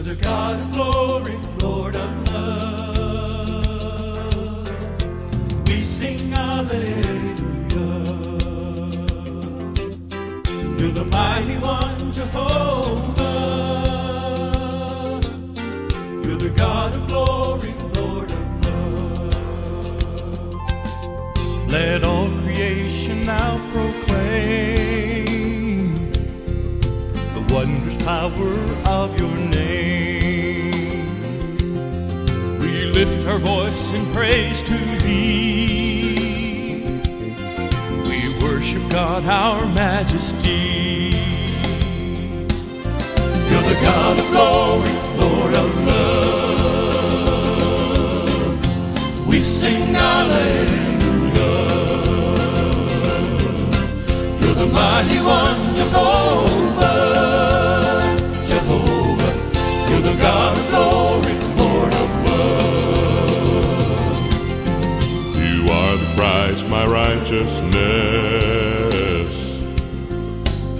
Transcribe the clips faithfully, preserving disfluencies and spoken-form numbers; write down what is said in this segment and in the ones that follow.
You're the God of glory, Lord of love. We sing hallelujah. You're the mighty one, Jehovah. You're the God of glory, Lord of love. Let all creation now proclaim the wondrous power of your name. We lift our voice in praise to thee. We worship God, our majesty. You're the God of glory, Lord of love. We sing hallelujah. You're the mighty one, Jehovah. You're the God of glory, Lord of love. You are the prize, my righteousness,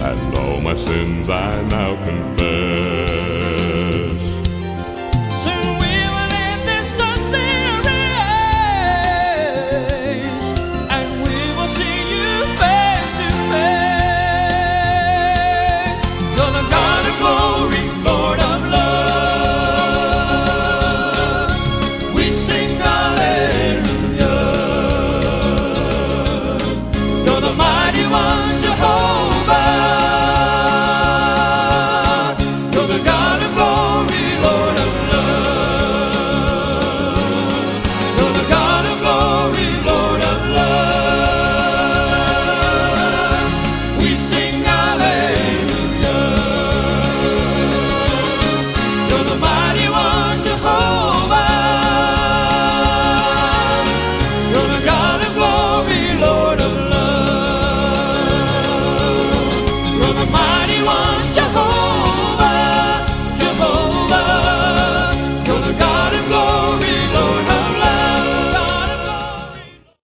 and all my sins I now confess.